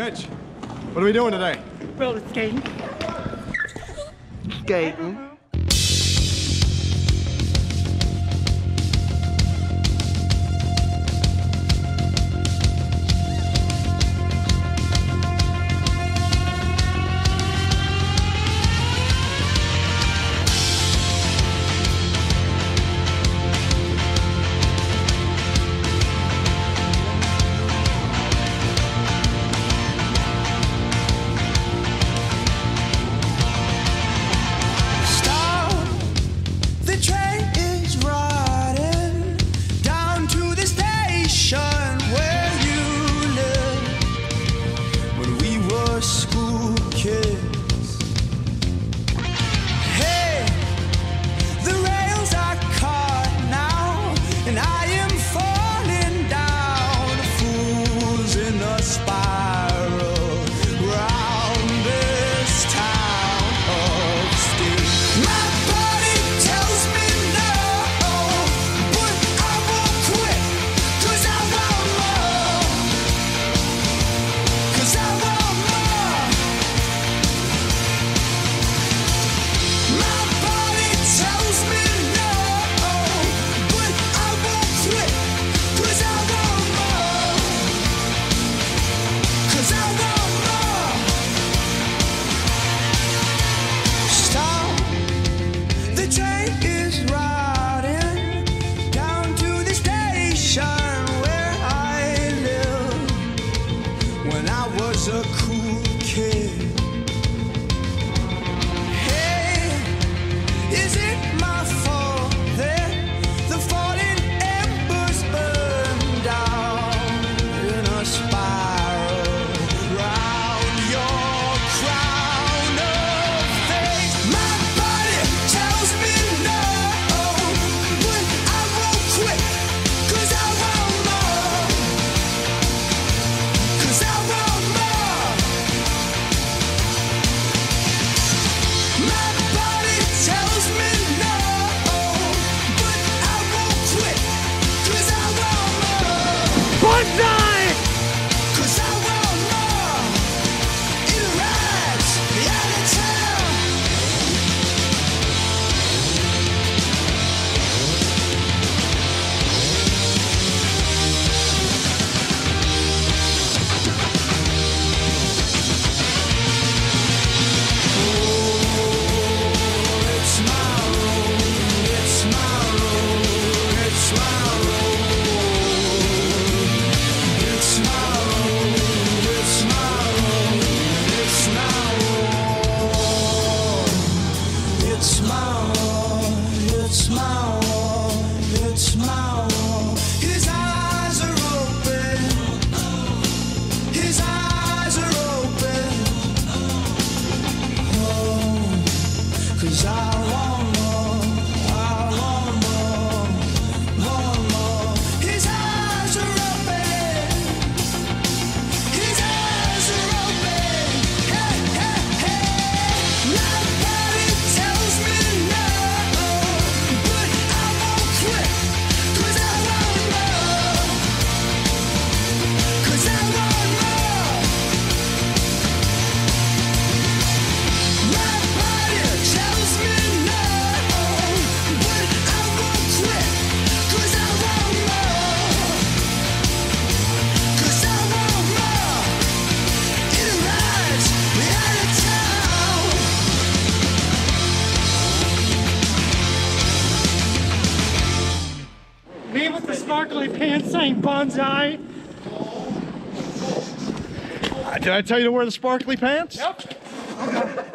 Mitch, what are we doing today? Roller skating. Skating. Sparkly pants saying bonsai. Did I tell you to wear the sparkly pants? Yep. Okay.